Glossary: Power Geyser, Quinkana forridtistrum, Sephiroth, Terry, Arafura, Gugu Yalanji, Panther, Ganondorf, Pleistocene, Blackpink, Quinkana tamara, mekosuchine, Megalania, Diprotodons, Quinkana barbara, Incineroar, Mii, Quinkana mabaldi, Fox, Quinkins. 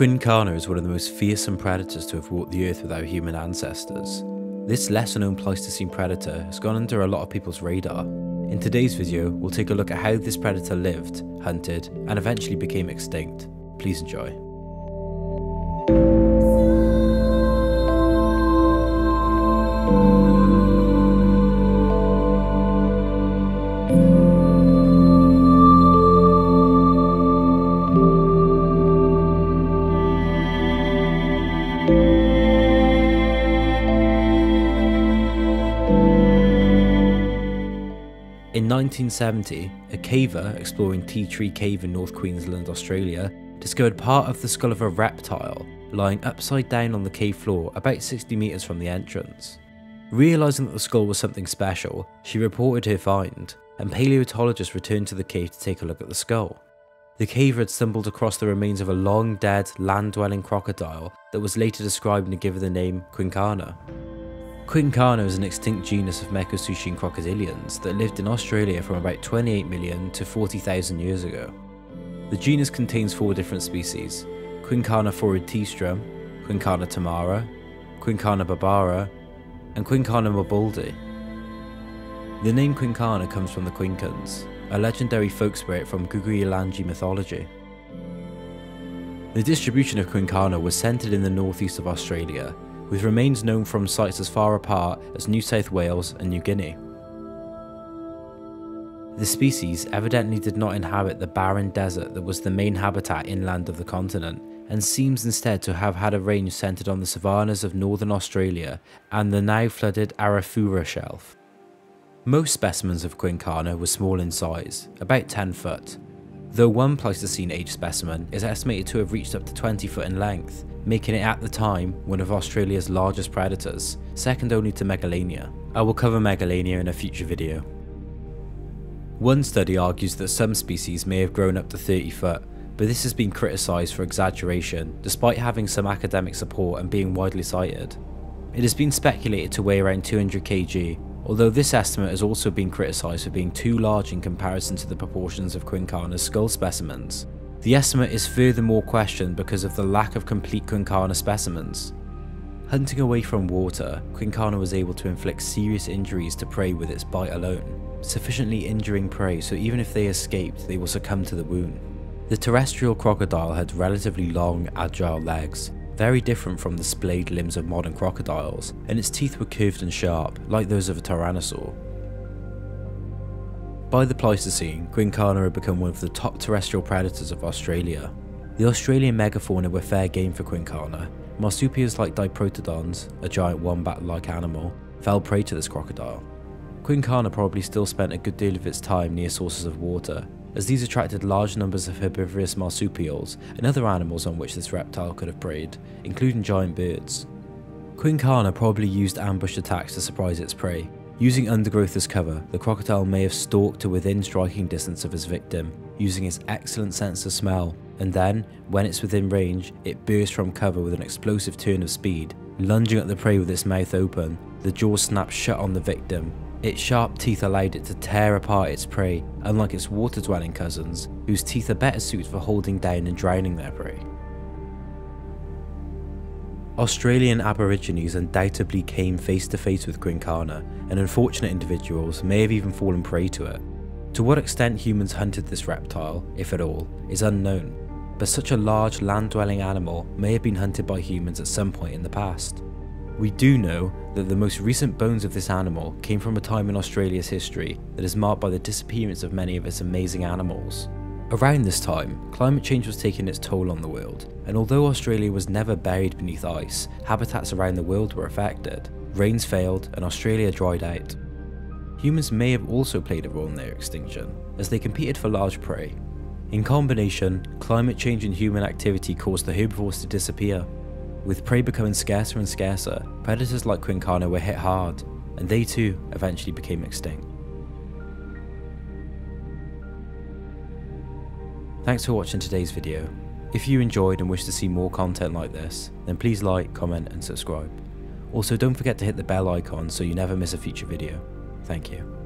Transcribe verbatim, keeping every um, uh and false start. Quinkana is one of the most fearsome predators to have walked the earth with our human ancestors. This lesser-known Pleistocene predator has gone under a lot of people's radar. In today's video, we'll take a look at how this predator lived, hunted, and eventually became extinct. Please enjoy. In nineteen seventy, a caver exploring Tea Tree Cave in North Queensland, Australia, discovered part of the skull of a reptile lying upside down on the cave floor about sixty metres from the entrance. Realising that the skull was something special, she reported her find, and paleontologists returned to the cave to take a look at the skull. The caver had stumbled across the remains of a long-dead, land-dwelling crocodile that was later described and given the name Quinkana. Quinkana is an extinct genus of mekosuchine crocodilians that lived in Australia from about twenty-eight million to forty thousand years ago. The genus contains four different species: Quinkana forridtistrum, Quinkana tamara, Quinkana barbara, and Quinkana mabaldi. The name Quinkana comes from the Quinkins, a legendary folk spirit from Gugu Yalanji mythology. The distribution of Quinkana was centred in the northeast of Australia, with remains known from sites as far apart as New South Wales and New Guinea. The species evidently did not inhabit the barren desert that was the main habitat inland of the continent, and seems instead to have had a range centred on the savannas of northern Australia and the now flooded Arafura shelf. Most specimens of Quinkana were small in size, about ten foot, though one Pleistocene age specimen is estimated to have reached up to twenty foot in length, making it at the time one of Australia's largest predators, second only to Megalania. I will cover Megalania in a future video. One study argues that some species may have grown up to thirty foot, but this has been criticised for exaggeration, despite having some academic support and being widely cited. It has been speculated to weigh around two hundred kilograms, although this estimate has also been criticised for being too large in comparison to the proportions of Quinkana's skull specimens. The estimate is furthermore questioned because of the lack of complete Quinkana specimens. Hunting away from water, Quinkana was able to inflict serious injuries to prey with its bite alone, sufficiently injuring prey so even if they escaped, they will succumb to the wound. The terrestrial crocodile had relatively long, agile legs, very different from the splayed limbs of modern crocodiles, and its teeth were curved and sharp, like those of a tyrannosaur. By the Pleistocene, Quinkana had become one of the top terrestrial predators of Australia. The Australian megafauna were fair game for Quinkana. Marsupials like Diprotodons, a giant wombat-like animal, fell prey to this crocodile. Quinkana probably still spent a good deal of its time near sources of water, as these attracted large numbers of herbivorous marsupials and other animals on which this reptile could have preyed, including giant birds. Quinkana probably used ambush attacks to surprise its prey. Using undergrowth as cover, the crocodile may have stalked to within striking distance of his victim, using its excellent sense of smell, and then, when it's within range, it bursts from cover with an explosive turn of speed, lunging at the prey with its mouth open. The jaws snap shut on the victim. Its sharp teeth allowed it to tear apart its prey, unlike its water-dwelling cousins, whose teeth are better suited for holding down and drowning their prey. Australian Aborigines undoubtedly came face to face with Quinkana, and unfortunate individuals may have even fallen prey to it. To what extent humans hunted this reptile, if at all, is unknown, but such a large land-dwelling animal may have been hunted by humans at some point in the past. We do know that the most recent bones of this animal came from a time in Australia's history that is marked by the disappearance of many of its amazing animals. Around this time, climate change was taking its toll on the world, and although Australia was never buried beneath ice, habitats around the world were affected. Rains failed and Australia dried out. Humans may have also played a role in their extinction, as they competed for large prey. In combination, climate change and human activity caused the herbivores to disappear. With prey becoming scarcer and scarcer, predators like Quinkana were hit hard, and they too eventually became extinct. Thanks for watching today's video. If you enjoyed and wish to see more content like this, then please like, comment and subscribe. Also, don't forget to hit the bell icon so you never miss a future video. Thank you.